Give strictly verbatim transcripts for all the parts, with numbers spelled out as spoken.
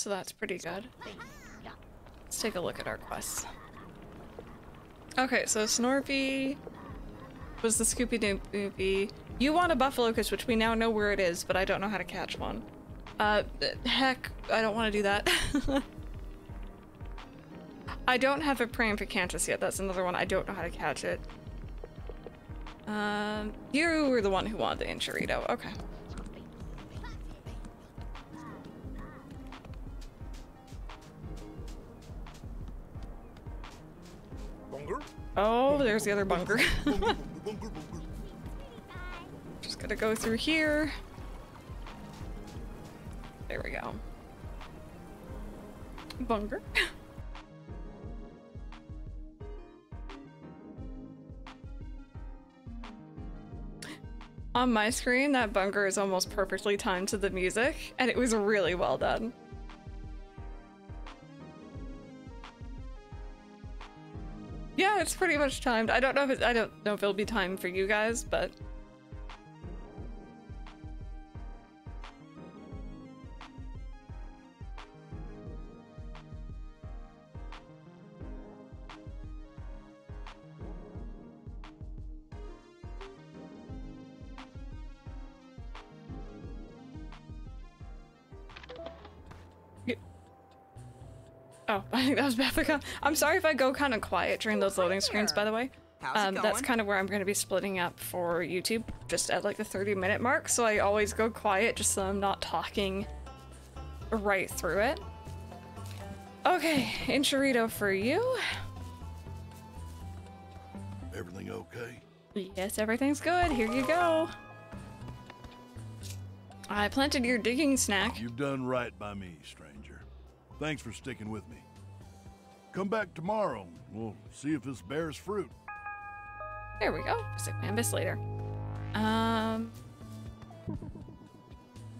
so that's pretty good. Let's take a look at our quests. Okay, so Snorpy was the Scoopy-Banoopy. You want a Buffalo Locust, which we now know where it is, but I don't know how to catch one. Uh, heck, I don't want to do that. I don't have a Praying Picantus yet. That's another one. I don't know how to catch it. Um, you were the one who wanted the Enchirito. Okay. Bunger? Oh, there's the other Bunger. Just gotta go through here. There we go. Bunger. On my screen, that Bunger is almost perfectly timed to the music, and it was really well done. Yeah, it's pretty much timed. I don't know if it's, I don't know if it'll be timed for you guys, but oh, I think that was Bethika. I'm sorry if I go kind of quiet during those loading screens, by the way. Um, that's kind of where I'm going to be splitting up for YouTube, just at like the thirty minute mark. So I always go quiet just so I'm not talking right through it. Okay, Enchirito for you. Everything okay? Yes, everything's good. Here you go. I planted your digging snack. You've done right by me, stranger. Thanks for sticking with me. Come back tomorrow. We'll see if this bears fruit. There we go. Sick man, this later. Um,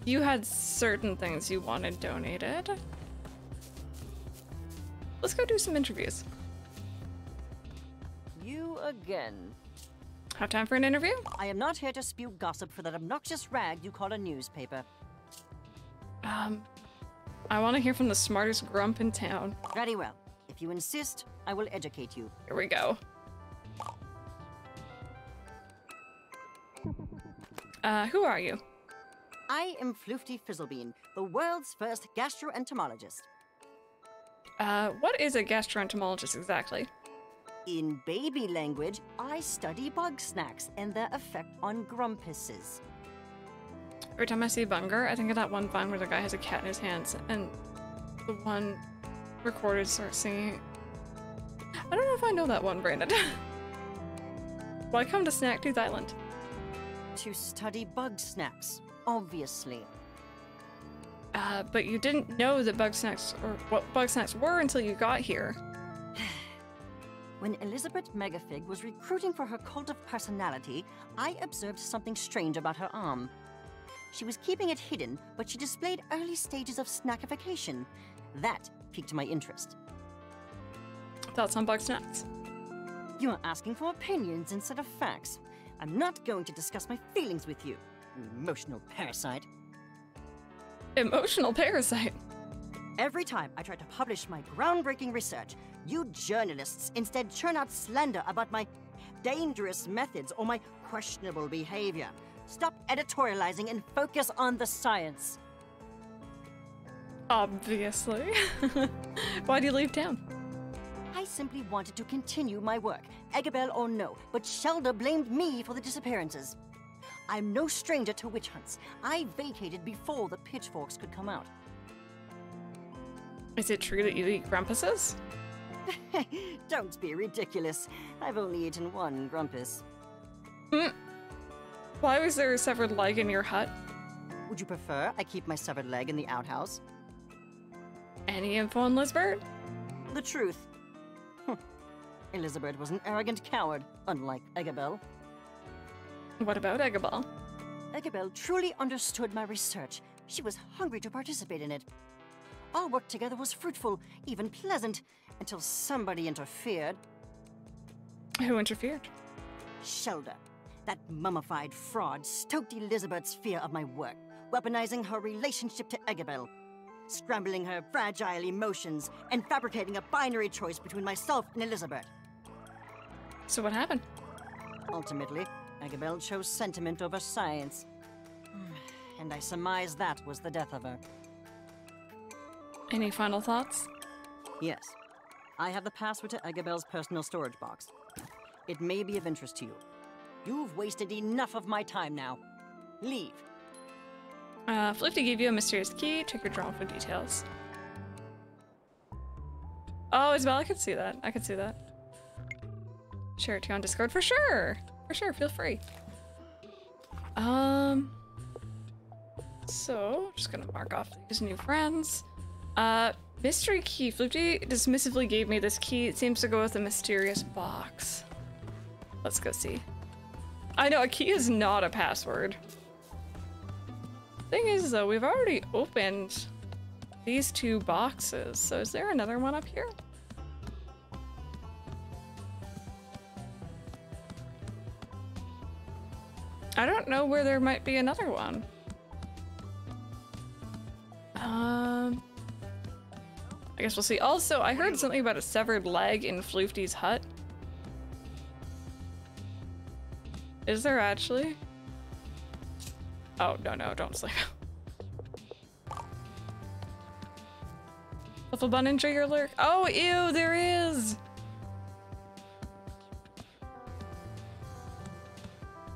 you had certain things you wanted donated. Let's go do some interviews. You again. Have time for an interview? I am not here to spew gossip for that obnoxious rag you call a newspaper. Um. I want to hear from the smartest grump in town. Very well. If you insist, I will educate you. Here we go. Uh, who are you? I am Fluffy Fizzlebean, the world's first gastroentomologist. Uh, what is a gastroentomologist exactly? In baby language, I study Bugsnax and their effect on grumpuses. Every time I see Bunger, I think of that one Bung where the guy has a cat in his hands, and the one recorded starts singing. I don't know if I know that one, Brandon. Welcome to Snacktooth Island. To study Bugsnax, obviously. Uh, but you didn't know that Bugsnax or what Bugsnax were until you got here. When Elizabeth Megafig was recruiting for her cult of personality, I observed something strange about her arm. She was keeping it hidden, but she displayed early stages of snackification. That piqued my interest. Thoughts on Bugsnax? You are asking for opinions instead of facts. I'm not going to discuss my feelings with you, you emotional parasite. Emotional parasite? Every time I try to publish my groundbreaking research, you journalists instead churn out slander about my dangerous methods or my questionable behavior. Stop editorializing and focus on the science. Obviously. Why do you leave town? I simply wanted to continue my work, Eggabell or no, but Shelda blamed me for the disappearances. I'm no stranger to witch hunts. I vacated before the pitchforks could come out. Is it true that you eat grumpuses? Don't be ridiculous. I've only eaten one grumpus. Mm. Why was there a severed leg in your hut? Would you prefer I keep my severed leg in the outhouse? Any info on Elizabeth? The truth. Elizabeth was an arrogant coward, unlike Eggabell. What about Eggabell? Eggabell truly understood my research. She was hungry to participate in it. Our work together was fruitful, even pleasant, until somebody interfered. Who interfered? Shelda. That mummified fraud stoked Elizabeth's fear of my work, weaponizing her relationship to Eggabell. scrambling her fragile emotions and fabricating a binary choice between myself and Elizabeth. So what happened? Ultimately, Eggabell chose sentiment over science. And I surmise that was the death of her. Any final thoughts? Yes. I have the password to Eggabell's personal storage box. It may be of interest to you. You've wasted enough of my time now. Leave. Uh, Flifty gave you a mysterious key. Check your drawer for details. Oh, Isabel, I could see that. I could see that. Share it to you on Discord for sure. For sure, feel free. Um... So, just gonna mark off these new friends. Uh, mystery key. Floopty dismissively gave me this key. It seems to go with a mysterious box. Let's go see. I know, a key is not a password. Thing is, though, we've already opened these two boxes. So is there another one up here? I don't know where there might be another one. Um, I guess we'll see. Also, I heard something about a severed leg in Floofty's hut. Is there actually? Oh, no, no, don't sleep. Fluffle Bun and Trigger Lurk. Oh, ew, there is!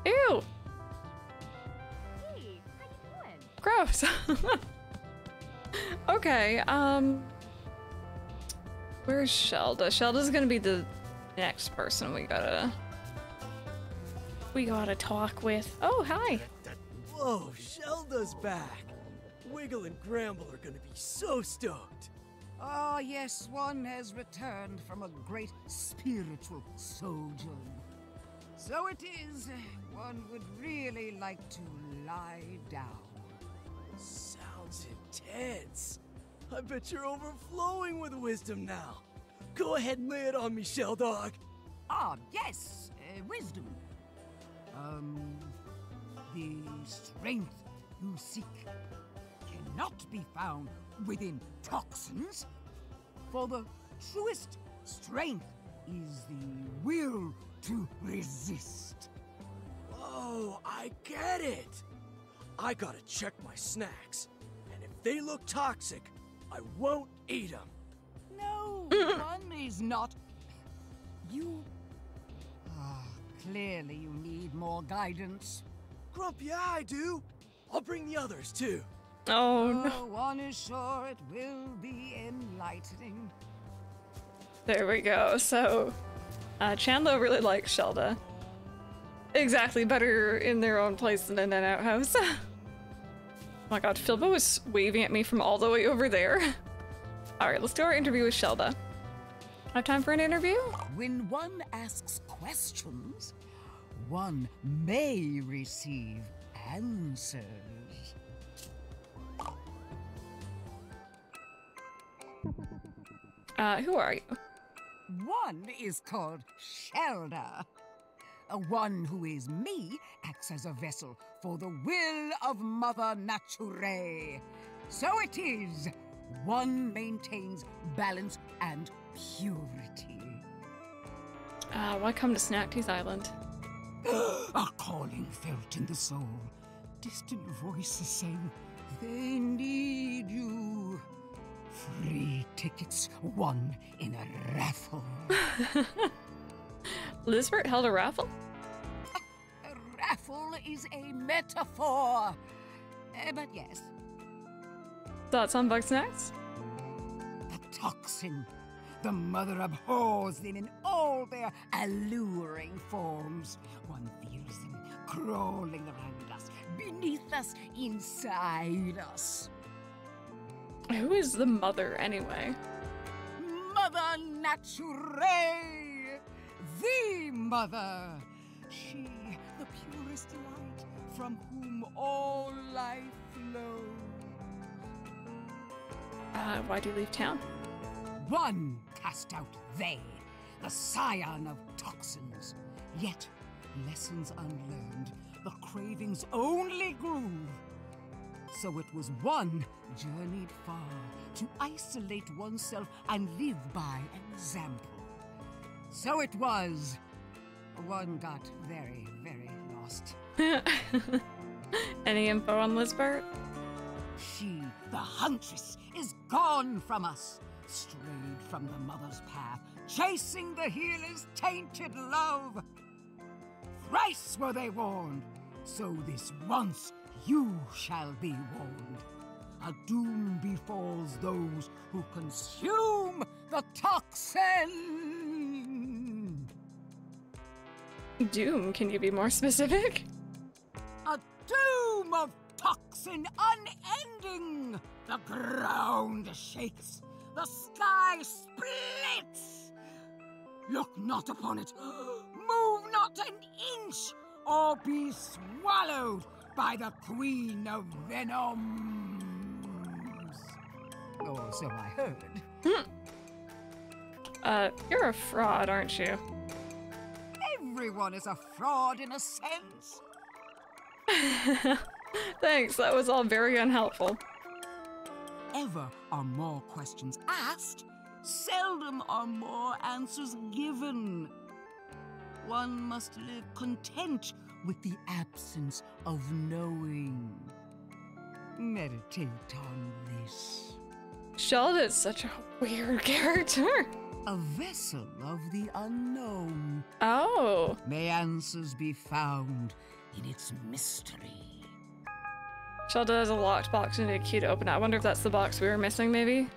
Ew! Hey, how you doing? Gross! Okay, um, where's Shelda? Shelda's gonna be the next person we gotta, we gotta talk with. Oh, hi. Whoa, Shelda's back. Wiggle and Gramble are gonna be so stoked. Ah, yes, one has returned from a great spiritual sojourn. So it is, one would really like to lie down. Sounds intense. I bet you're overflowing with wisdom now. Go ahead and lay it on me, Shell Dog. Ah, yes, uh, wisdom. Um, the strength you seek cannot be found within toxins, for the truest strength is the will to resist. Oh, I get it. I gotta check my snacks, and if they look toxic, I won't eat them. No, one is not. You... Ah, oh, clearly you need more guidance. Grump, yeah, I do. I'll bring the others, too. Oh, no. Oh, one is sure it will be enlightening. There we go. So, uh, Chandler really likes Shelda. Exactly, better in their own place than in an outhouse. Oh my god, Philbo was waving at me from all the way over there. Alright, let's do our interview with Shelda. Have time for an interview? When one asks questions, one may receive answers. Uh, who are you? One is called Shelda. A one who is me acts as a vessel for the will of Mother Nature. So it is. One maintains balance and purity. Ah, uh, why come to Snacktooth Island? A calling felt in the soul. Distant voices saying, they need you. Free tickets won in a raffle. Elizabeth held a raffle? A, a raffle is a metaphor. Uh, but yes. Thoughts on Bugsnax? The toxin. The mother abhors them in all their alluring forms. One feels them crawling around us, beneath us, inside us. Who is the mother, anyway? Mother Nature! The mother, she, the purest light, from whom all life flows. Uh, why do you leave town? One cast out they, the scion of toxins. Yet, lessons unlearned, the craving's only groove. So it was one journeyed far to isolate oneself and live by example. So it was. One got very, very lost. Any info on Lisbeth? She, the huntress, is gone from us. Strayed from the mother's path, chasing the healer's tainted love. Thrice were they warned, so this once you shall be warned. A doom befalls those who consume the toxin. Doom, can you be more specific? A doom of toxin unending. The ground shakes, the sky splits. Look not upon it, move not an inch, or be swallowed by the Queen of Venoms. Or so I heard. Mm. Uh, you're a fraud, aren't you? Everyone is a fraud in a sense. Thanks, that was all very unhelpful. Ever are more questions asked, seldom are more answers given. One must live content with the absence of knowing. Meditate on this. Shelda is such a weird character. A vessel of the unknown. Oh. May answers be found in its mystery. Shelda has a locked box and a key to open it. I wonder if that's the box we were missing, maybe?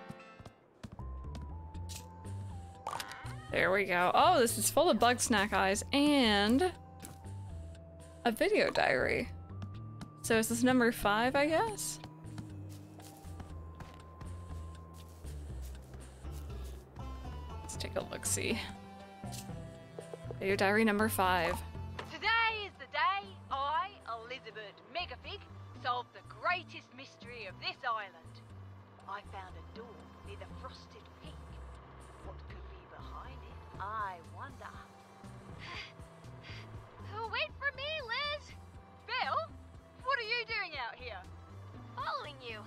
There we go. Oh, this is full of Bugsnax eyes and a video diary. So is this number five, I guess? Let's take a look-see. Video diary number five. Today is the day I, Elizabet Megafig, solved the greatest mystery of this island. I found a door near the Frosted Peak. What could be behind it, I wonder? Wait for me, Liz! Belle, what are you doing out here? Following you.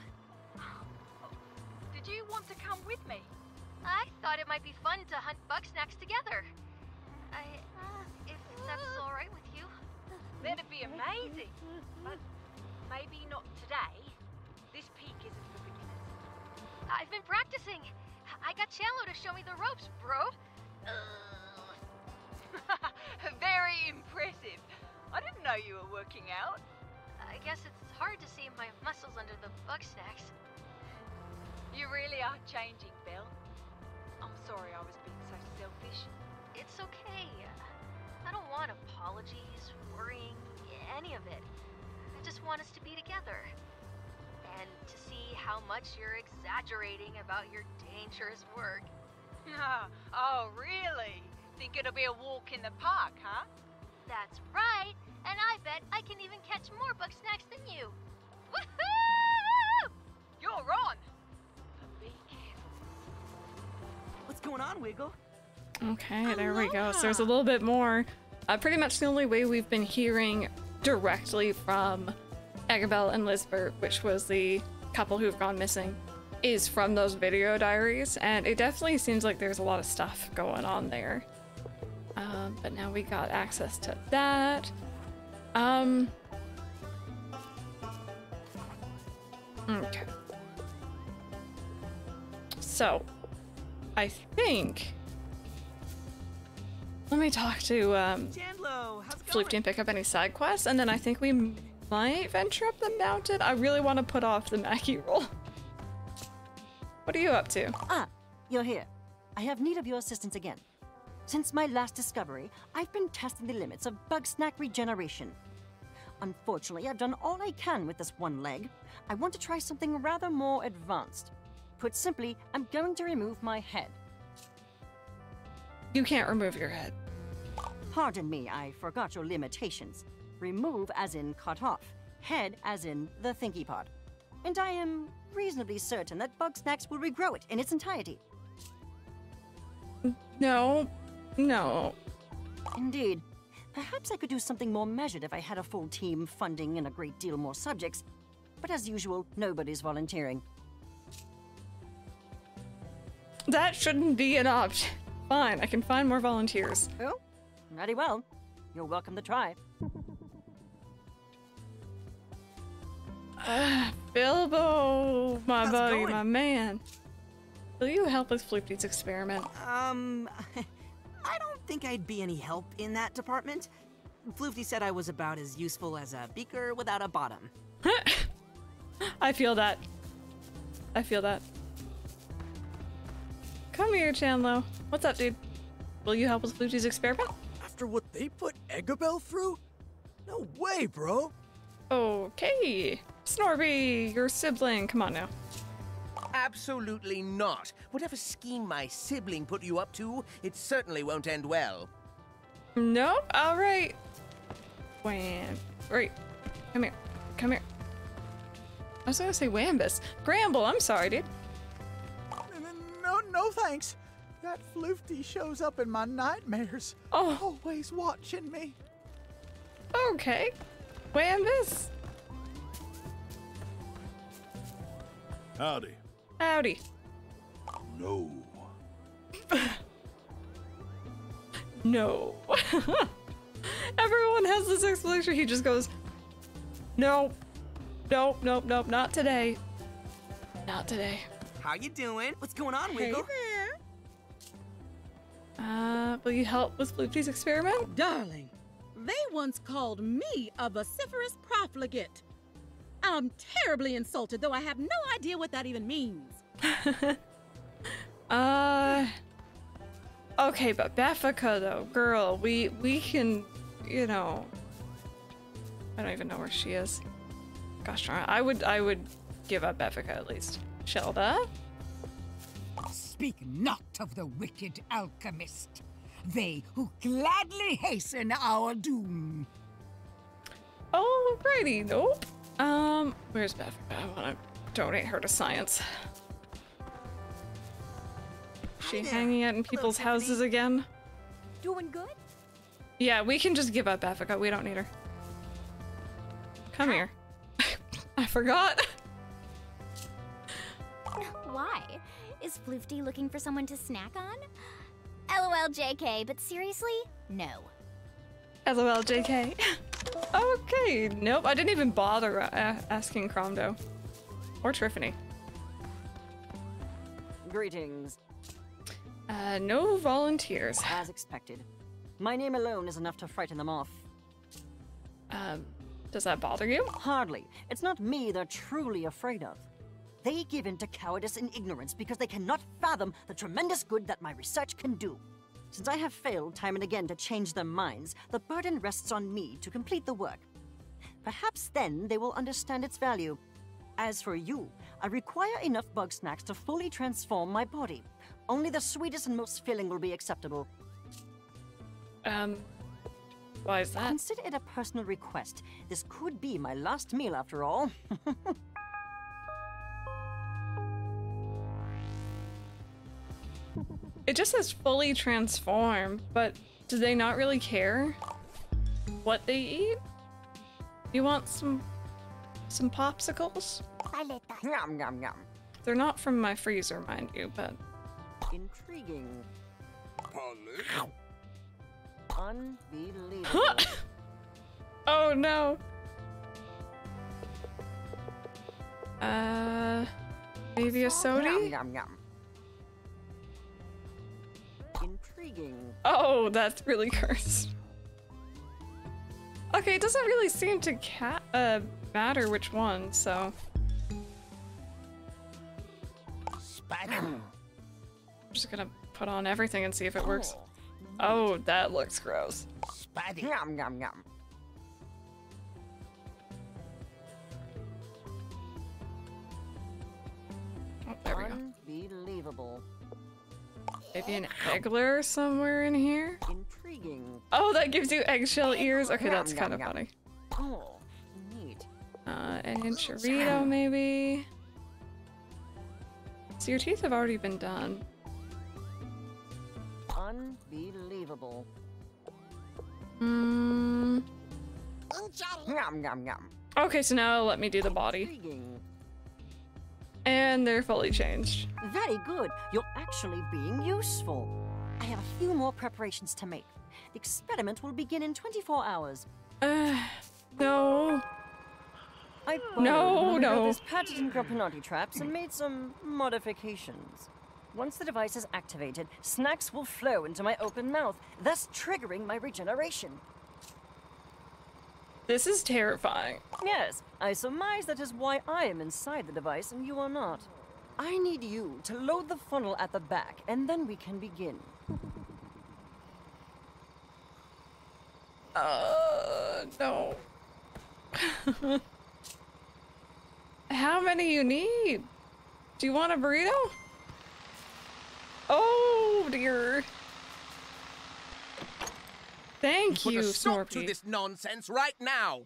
Did you want to come with me? I thought it might be fun to hunt Bugsnax together. I, if that's all right with you. That'd be amazing. But maybe not today. This peak isn't for beginners. I've been practicing. I got Shello to show me the ropes, bro. Very impressive. I didn't know you were working out. I guess it's hard to see my muscles under the Bugsnax. You really are changing, Belle. I'm sorry I was being so selfish. It's okay. I don't want apologies, worrying, any of it. I just want us to be together. And to see how much you're exaggerating about your dangerous work. Oh, really? Think it'll be a walk in the park, huh? That's right, and I bet I can even catch more Bugsnax than you. Woohoo! You're on. But be careful. What's going on, Wiggle? Okay, there Aloha. we go. So there's a little bit more. Uh, pretty much the only way we've been hearing directly from Eggabell and Lisbeth, which was the couple who've gone missing, is from those video diaries, and it definitely seems like there's a lot of stuff going on there. Um, but now we got access to that. Um, okay. So, I think... Let me talk to um, Floopty and pick up any side quests, and then I think we might venture up the mountain. I really want to put off the Mackie roll. What are you up to? Ah, you're here. I have need of your assistance again. Since my last discovery, I've been testing the limits of Bugsnax regeneration. Unfortunately, I've done all I can with this one leg. I want to try something rather more advanced. Put simply, I'm going to remove my head. You can't remove your head. Pardon me, I forgot your limitations. Remove as in cut off, head as in the thinky pod. And I am reasonably certain that Bugsnax will regrow it in its entirety. No, no. Indeed. Perhaps I could do something more measured if I had a full team, funding, and a great deal more subjects. But as usual, nobody's volunteering. That shouldn't be an option. Fine, I can find more volunteers. Oh, mighty well. You're welcome to try. Uh, Bilbo, my How's buddy, my man. Will you help with Floopy's experiment? Um, I don't think I'd be any help in that department. Floofy said I was about as useful as a beaker without a bottom. I feel that. I feel that. Come here, Chanlo. What's up, dude? Will you help with Floofy's experiment? After what they put Eggabell through? No way, bro. Okay. Snorpy, your sibling. Come on now. Absolutely not. Whatever scheme my sibling put you up to, it certainly won't end well. No? All right. Wham. Right. Come here. Come here. I was gonna say Wambus. Gramble, I'm sorry, dude. No, no thanks. That Floofty shows up in my nightmares. Oh. Always watching me. Okay. Wambus. Howdy. Howdy. No. No. Everyone has this explanation. He just goes, nope, nope, nope, nope, not today. Not today. How you doing? What's going on, Wiggle? Hey there. Uh, will you help with Floopy's experiment? Darling, they once called me a vociferous profligate. I'm terribly insulted, though I have no idea what that even means. uh... Okay, but Bafika, though, girl, we we can, you know, I don't even know where she is. Gosh darn, I would I would give up Bafika at least. Shelda, speak not of the wicked alchemist, they who gladly hasten our doom. Alrighty, nope. Um, where's Bafika? I want to donate her to science. She hanging out in people's Hello, houses again. Doing good? Yeah, we can just give up Bafika. We don't need her. Come Hi. here. I forgot. Why? Is Floofty looking for someone to snack on? LOL J K, but seriously, no. LOL J K. Okay, nope. I didn't even bother uh, asking Cromdo or Tryphony. Greetings. Uh, no volunteers. As expected. My name alone is enough to frighten them off. Um, does that bother you? Hardly. It's not me they're truly afraid of. They give in to cowardice and ignorance because they cannot fathom the tremendous good that my research can do. Since I have failed time and again to change their minds, the burden rests on me to complete the work. Perhaps then they will understand its value. As for you, I require enough Bugsnax to fully transform my body. Only the sweetest and most filling will be acceptable. Um, why is that? Consider it a personal request. This could be my last meal after all. It just says fully transformed, but do they not really care what they eat? You want some some popsicles? Yum, yum, yum. They're not from my freezer, mind you, but... Intriguing. Unbelievable. Oh no. Uh, maybe a soda? Yum, yum, yum. Intriguing. Oh, that's really cursed. Okay, it doesn't really seem to ca uh, matter which one, so. Spider. I'm just gonna put on everything and see if it works. Oh, that looks gross. Spidey. Yum, yum, yum. Oh, there we go. Unbelievable. Maybe an eggler somewhere in here? Intriguing. Oh, that gives you eggshell ears? Okay, that's kind of funny. Oh, neat. Uh, an Enchirito, maybe? So your teeth have already been done. Unbelievable. Mmm. Yum, yum, yum. Okay, so now let me do the body. And they're fully changed. Very good. You're actually being useful. I have a few more preparations to make. The experiment will begin in twenty-four hours. Uh, no. I no, no. These patted and grappinati traps and made some modifications. Once the device is activated, snacks will flow into my open mouth, thus triggering my regeneration. This is terrifying. Yes, I surmise that is why I am inside the device and you are not. I need you to load the funnel at the back, and then we can begin. Uh, no. How many you need? Do you want a burrito? Oh dear. Thank you, Snorpy. Put a stop to this nonsense right now.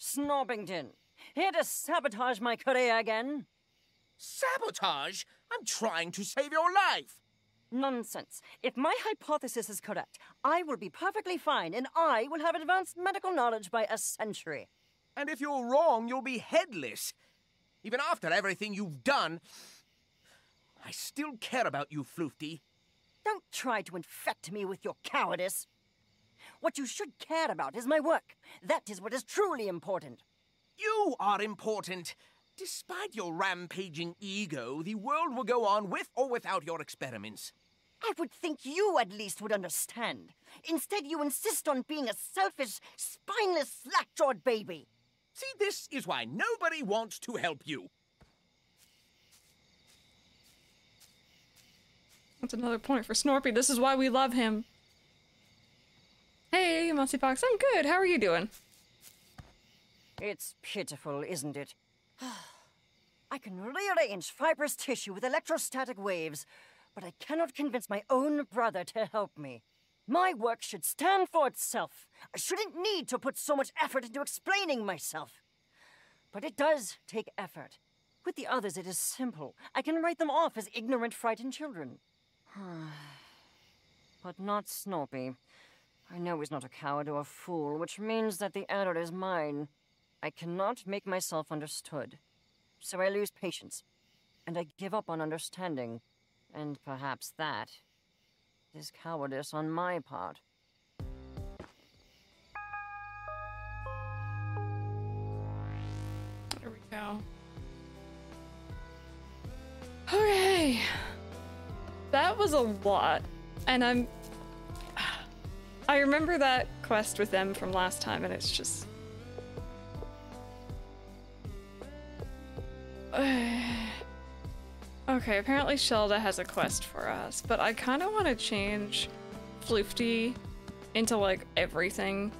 Snorbington, here to sabotage my career again. Sabotage? I'm trying to save your life. Nonsense. If my hypothesis is correct, I will be perfectly fine and I will have advanced medical knowledge by a century. And if you're wrong, you'll be headless. Even after everything you've done, I still care about you, Floofty. Don't try to infect me with your cowardice. What you should care about is my work. That is what is truly important. You are important. Despite your rampaging ego, the world will go on with or without your experiments. I would think you at least would understand. Instead, you insist on being a selfish, spineless, slack-jawed baby. See, this is why nobody wants to help you. That's another point for Snorpy. This is why we love him. Hey, Mossy Fox, I'm good. How are you doing? It's pitiful, isn't it? I can rearrange fibrous tissue with electrostatic waves, but I cannot convince my own brother to help me. My work should stand for itself. I shouldn't need to put so much effort into explaining myself. But it does take effort. With the others, it is simple. I can write them off as ignorant, frightened children. But not Snorpy. I know he's not a coward or a fool, which means that the error is mine. I cannot make myself understood. So I lose patience. And I give up on understanding. And perhaps that is cowardice on my part. There we go. Hooray! That was a lot. And I'm... I remember that quest with them from last time, and it's just... Okay, apparently Shelda has a quest for us, but I kind of want to change Floofty into, like, everything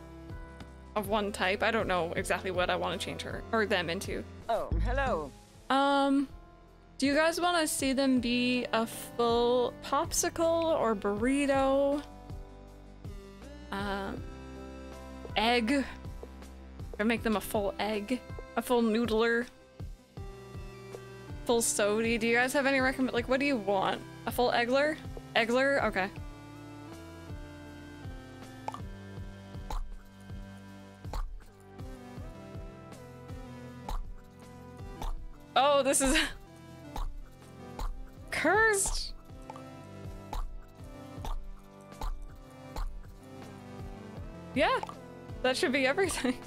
of one type. I don't know exactly what I want to change her, or them into. Oh, hello. Um, do you guys want to see them be a full popsicle or burrito? Um, egg. Or make them a full egg. A full noodler. Full sody. Do you guys have any recommend? Like, what do you want? A full eggler? Eggler? Okay. Oh, this is... Cursed! Yeah, that should be everything.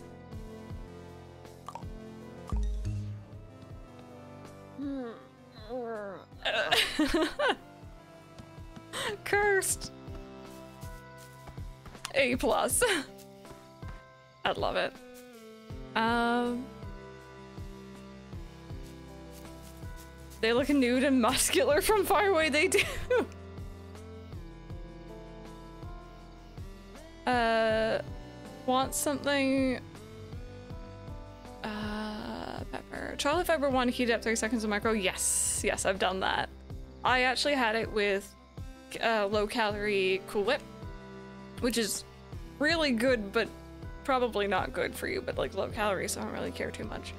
Cursed. A plus. I'd love it. Um, they look nude and muscular from far away. They do. Uh, want something? Uh, pepper. Chocolate fiber one, heat up thirty seconds in micro. Yes, yes, I've done that. I actually had it with uh, low-calorie Cool Whip, which is really good, but probably not good for you, but like low-calorie, so I don't really care too much.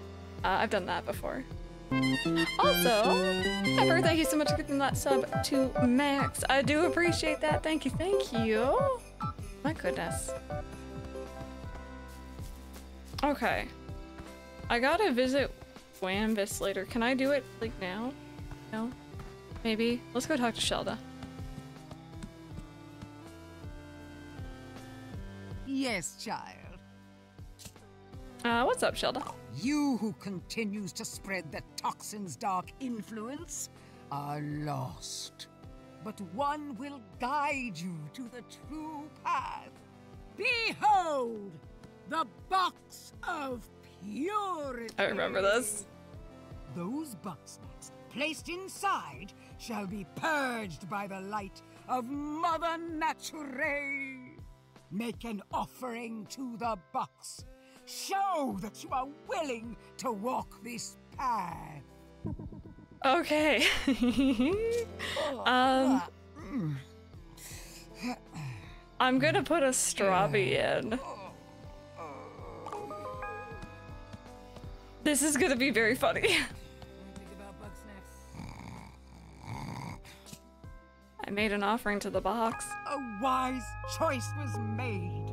Uh, I've done that before. Also, Pepper, thank you so much for getting that sub to Max. I do appreciate that. Thank you, thank you. My goodness. Okay. I gotta visit Wambus later. Can I do it, like, now? No? Maybe? Let's go talk to Shelda. Yes, child. Uh, what's up, Shelda? You who continues to spread the toxin's dark influence are lost. But one will guide you to the true path. Behold, the box of purity. I remember this. Those Bugsnax placed inside shall be purged by the light of Mother Nature. Make an offering to the box. Show that you are willing to walk this path. Okay. um, I'm gonna put a strawberry in. This is gonna be very funny. I made an offering to the box. A wise choice was made.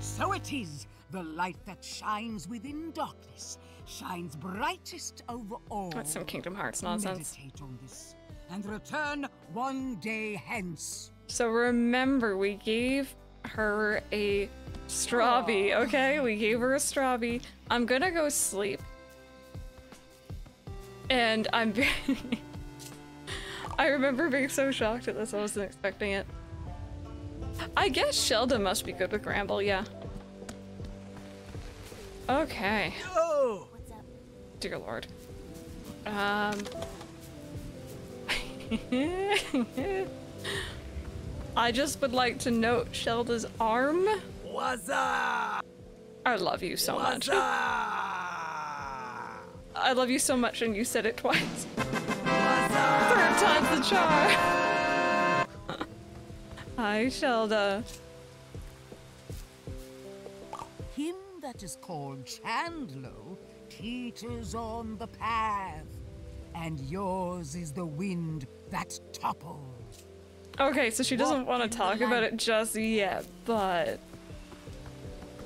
So it is. The light that shines within darkness shines brightest over all. That's some Kingdom Hearts nonsense. Meditate on this and return one day hence. So remember, we gave her a strawby, okay? We gave her a strawby. I'm gonna go sleep. And I'm very... I remember being so shocked at this. I wasn't expecting it. I guess Shelda must be good with Gramble, yeah. Okay. Oh. Dear Lord. Um. I just would like to note Shelda's arm. What's up? I love you so What's much. Up? I love you so much, and you said it twice. Third time's the charm. Hi, Shelda. Him that is called Chandlo teeters on the path, and yours is the wind that topples. Okay, so she doesn't want to talk about it just yet, but...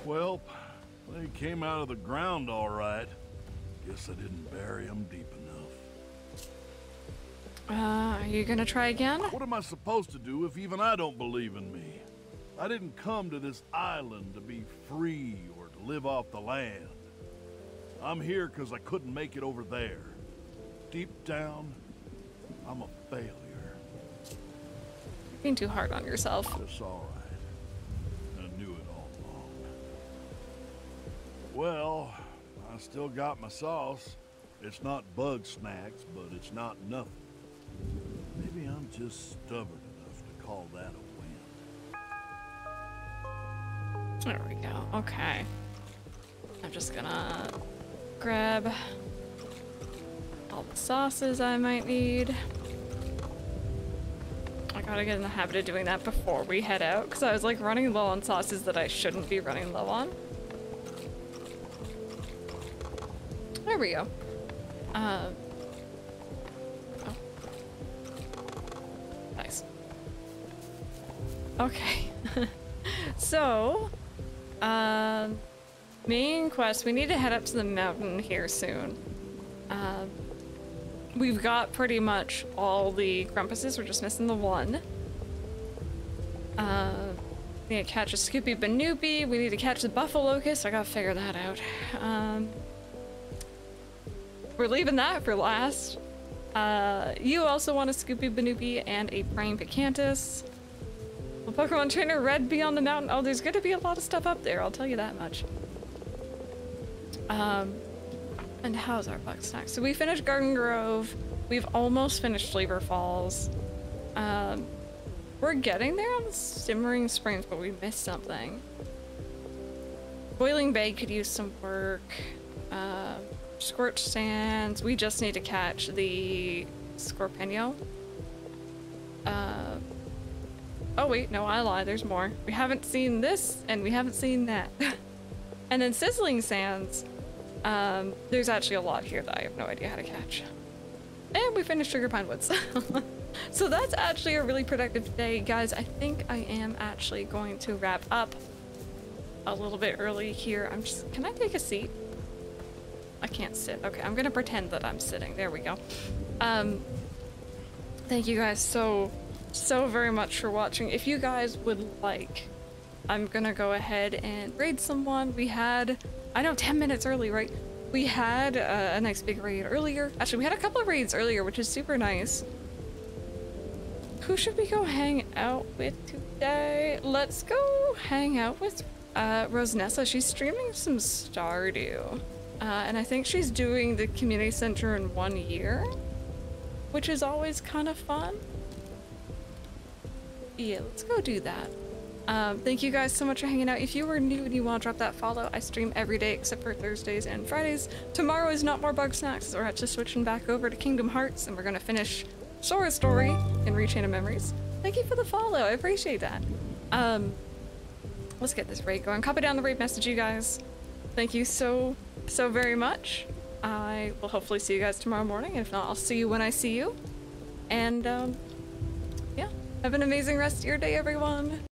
Well, they came out of the ground all right. Guess I didn't bury them deep enough. Uh, are you gonna try again? What am I supposed to do if even I don't believe in me? I didn't come to this island to be free or to live off the land. I'm here because I couldn't make it over there. Deep down, I'm a failure. You're being too hard on yourself. That's all right. I knew it all along. Well, I still got my sauce. It's not Bugsnax, but it's not nothing. Maybe I'm just stubborn enough to call that a win. There we go. Okay. I'm just gonna grab all the sauces I might need. I gotta get in the habit of doing that before we head out, because I was like running low on sauces that I shouldn't be running low on. There we go. Uh, oh. Nice. Okay. So, uh, main quest, we need to head up to the mountain here soon. Uh, we've got pretty much all the Grumpuses, we're just missing the one. Uh, we need to catch a Scoopy-Banoopy, we need to catch the Buffalo Locust, I gotta figure that out. Um, we're leaving that for last. Uh, you also want a Scoopy-Banoopy and a Praying Picantus. Will Pokemon Trainer Red be on the mountain? Oh, there's gonna be a lot of stuff up there, I'll tell you that much. Um, and how's our Bugsnax? So we finished Garden Grove. We've almost finished Fleaver Falls. Um, we're getting there on Simmering Springs, but we missed something. Boiling Bay could use some work. Uh, Scorch Sands. We just need to catch the Scorpino. Uh, oh wait, no, I lie. There's more. We haven't seen this, and we haven't seen that. And then Sizzling Sands. Um, there's actually a lot here that I have no idea how to catch. And we finished Sugar Pine Woods. So that's actually a really productive day, guys. I think I am actually going to wrap up a little bit early here. I'm just... Can I take a seat? I can't sit. Okay, I'm gonna pretend that I'm sitting. There we go. Um, thank you guys so, so very much for watching. If you guys would like, I'm gonna go ahead and raid someone. We had, I know, ten minutes early, right? We had uh, a nice big raid earlier. Actually, we had a couple of raids earlier, which is super nice. Who should we go hang out with today? Let's go hang out with uh, Rosenessa. She's streaming some Stardew. Uh, and I think she's doing the community center in one year, which is always kind of fun. Yeah, let's go do that. Um, thank you guys so much for hanging out. If you were new and you want to drop that follow, I stream every day except for Thursdays and Fridays. Tomorrow is not more Bugsnax. We're actually switching back over to Kingdom Hearts, and we're going to finish Sora's story in Re-Chain of Memories. Thank you for the follow. I appreciate that. Um, let's get this raid going. Copy down the raid message, you guys. Thank you so, so very much. I will hopefully see you guys tomorrow morning. If not, I'll see you when I see you. And um, yeah, have an amazing rest of your day, everyone.